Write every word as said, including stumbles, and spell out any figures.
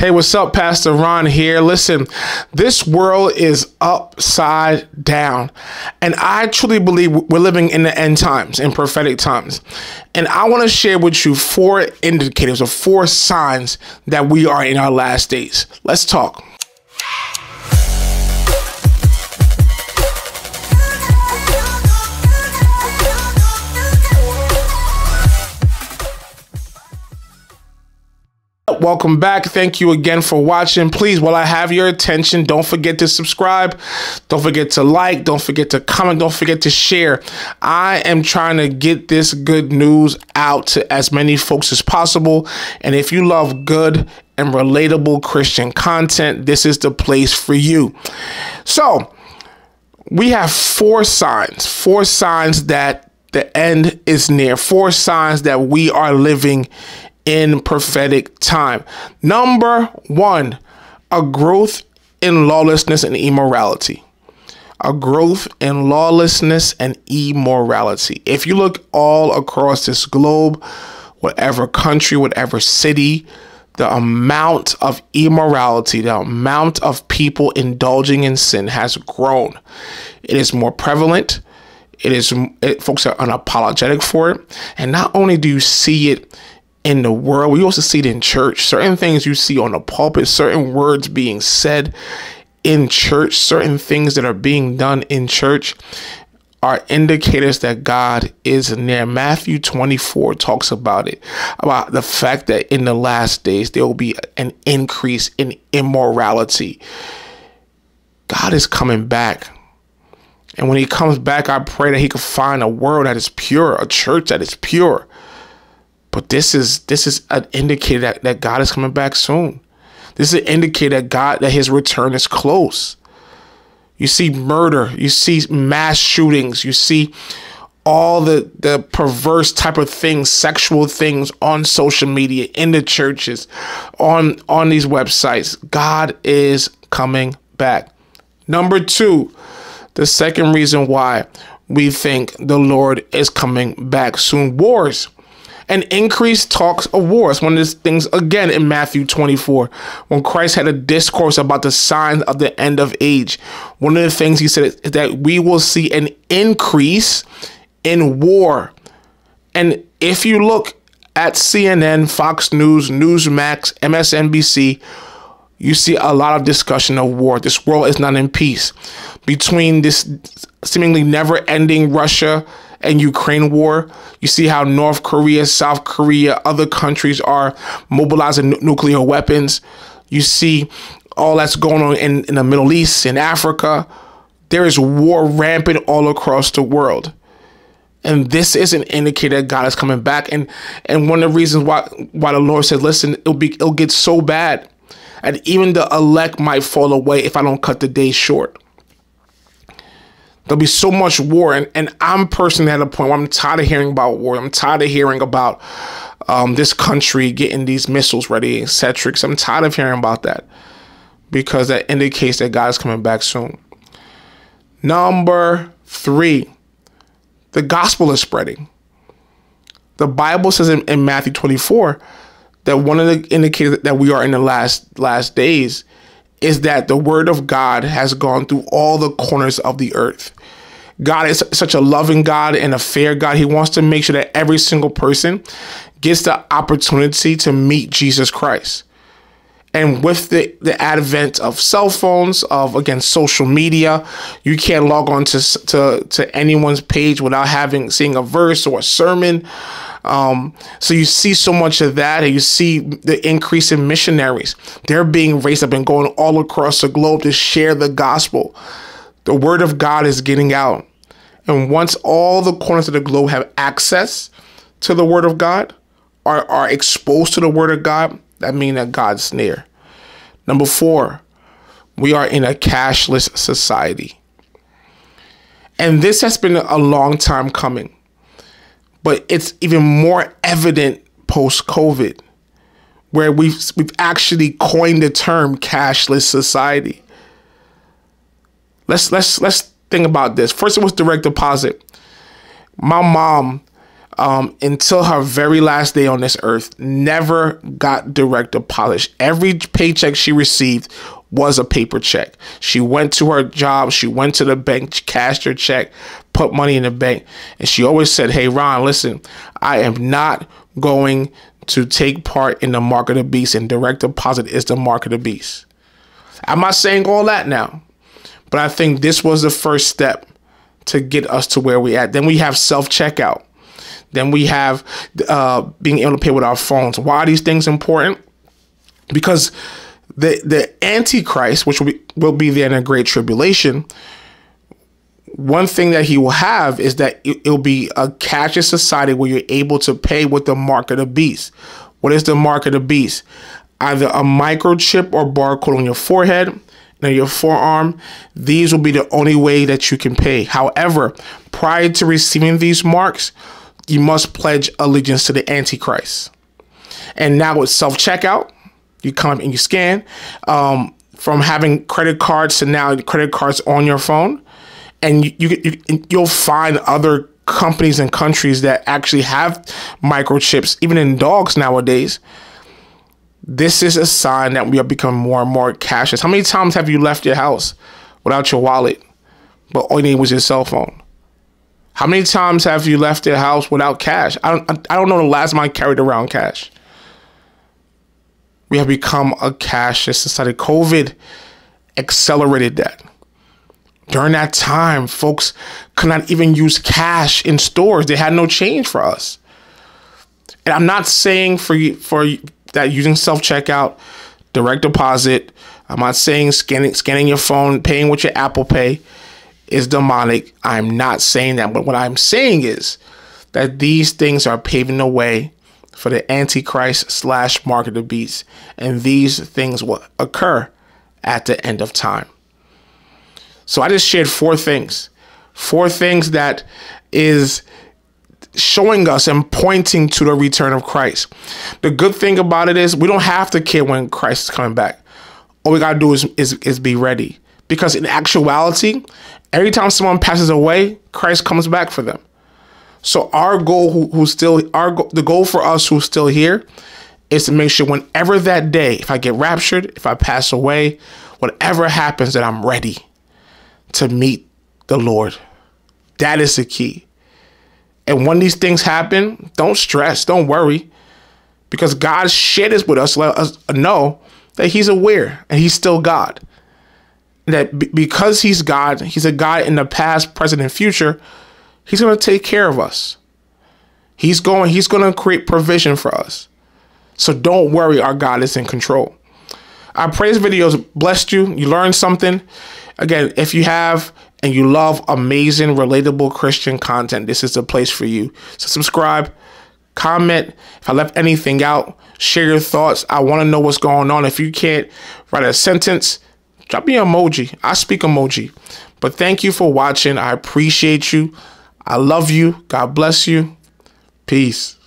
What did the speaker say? Hey, what's up? Pastor Ron here. Listen, this world is upside down. And I truly believe we're living in the end times, in prophetic times. And I want to share with you four indicators or four signs that we are in our last days. Let's talk. Welcome back. Thank you again for watching. Please, while I have your attention, don't forget to subscribe. Don't forget to like. Don't forget to comment. Don't forget to share. I am trying to get this good news out to as many folks as possible. And if you love good and relatable Christian content, this is the place for you. So we have four signs, four signs that the end is near, four signs that we are living in. In prophetic time. Number one, a growth in lawlessness and immorality. A growth in lawlessness and immorality. If you look all across this globe, whatever country, whatever city, the amount of immorality, the amount of people indulging in sin has grown. It is more prevalent. It is, it, folks are unapologetic for it. And not only do you see it in the world, we also see it in church. Certain things you see on the pulpit, certain words being said in church, certain things that are being done in church are indicators that God is near. Matthew twenty-four talks about it, about the fact that in the last days there will be an increase in immorality. God is coming back. And when he comes back, I pray that he could find a world that is pure, a church that is pure. But this is this is an indicator that, that God is coming back soon. This is an indicator that God that his return is close. You see murder, you see mass shootings, you see all the, the perverse type of things, sexual things on social media, in the churches, on, on these websites. God is coming back. Number two, the second reason why we think the Lord is coming back soon, wars. And increased talks of war. It's one of these things, again, in Matthew twenty-four, when Christ had a discourse about the signs of the end of age. One of the things he said is that we will see an increase in war. And if you look at C N N, Fox News, Newsmax, M S N B C, you see a lot of discussion of war. This world is not in peace. Between this seemingly never-ending Russia and Ukraine war, you see how North Korea, South Korea, other countries are mobilizing nuclear weapons. You see all that's going on in, in the Middle East, in Africa. There is war rampant all across the world. And this is an indicator that God is coming back. And and one of the reasons why why the Lord said, listen, it'll be it'll get so bad. And even the elect might fall away if I don't cut the day short. There'll be so much war, and, and I'm personally at a point where I'm tired of hearing about war. I'm tired of hearing about um, this country getting these missiles ready, et cetera. So I'm tired of hearing about that because that indicates that God is coming back soon. Number three, the gospel is spreading. The Bible says in, in Matthew twenty-four that one of the indicators that we are in the last last days is that the word of God has gone through all the corners of the earth. God is such a loving God and a fair God. He wants to make sure that every single person gets the opportunity to meet Jesus Christ. And with the, the advent of cell phones, of, again, social media, you can't log on to, to, to anyone's page without having seeing a verse or a sermon. Um, so you see so much of that, and you see the increase in missionaries. They're being raised up and going all across the globe to share the gospel. The word of God is getting out. And once all the corners of the globe have access to the word of God, are, are exposed to the word of God, that means that God's near. Number four, we are in a cashless society. And this has been a long time coming, but it's even more evident post-COVID, where we've, we've actually coined the term cashless society. Let's, let's, let's think about this. First, it was direct deposit. My mom um, until her very last day on this earth, never got direct deposit. Every paycheck she received was a paper check. She went to her job, she went to the bank, cashed her check, put money in the bank, and she always said, "Hey, Ron, listen, I am not going to take part in the mark of the beast, and direct deposit is the mark of the beast." I'm not saying all that now, but I think this was the first step to get us to where we at. Then we have self-checkout. Then we have uh, being able to pay with our phones. Why are these things important? Because the the Antichrist, which will be, will be there in a great tribulation, one thing that he will have is that it will be a cashless society where you're able to pay with the mark of the beast. What is the mark of the beast? Either a microchip or barcode on your forehead, and your forearm. These will be the only way that you can pay. However, prior to receiving these marks, you must pledge allegiance to the Antichrist. And now with self-checkout, you come and you scan, um, from having credit cards to now credit cards on your phone. And you, you, you, you'll find other companies and countries that actually have microchips, even in dogs nowadays. This is a sign that we are becoming more and more cashless. How many times have you left your house without your wallet, but all you need was your cell phone? How many times have you left your house without cash? I don't, I don't know the last time I carried around cash. We have become a cashless society. COVID accelerated that. During that time, folks could not even use cash in stores. They had no change for us. And I'm not saying for you, for that using self-checkout, direct deposit, I'm not saying scanning, scanning your phone, paying with your Apple Pay is demonic. I'm not saying that. But what I'm saying is that these things are paving the way for the Antichrist slash mark of the beast. And these things will occur at the end of time. So I just shared four things, four things that is showing us and pointing to the return of Christ. The good thing about it is we don't have to care when Christ is coming back. All we got to do is, is, is be ready, because in actuality, every time someone passes away, Christ comes back for them. So our goal, who, who's still our the goal for us who's still here, is to make sure whenever that day, if I get raptured, if I pass away, whatever happens, that I'm ready to meet the Lord. That is the key. And when these things happen, don't stress, don't worry, because God shared this with us to let us know that he's aware and he's still God. That b because he's God, he's a God in the past, present, and future, he's going to take care of us. He's going, he's going to create provision for us. So don't worry, our God is in control. I pray this video has blessed you. You learned something. Again, if you have and you love amazing, relatable Christian content, this is the place for you. So subscribe, comment. If I left anything out, share your thoughts. I want to know what's going on. If you can't write a sentence, drop me an emoji. I speak emoji. But thank you for watching. I appreciate you. I love you. God bless you. Peace.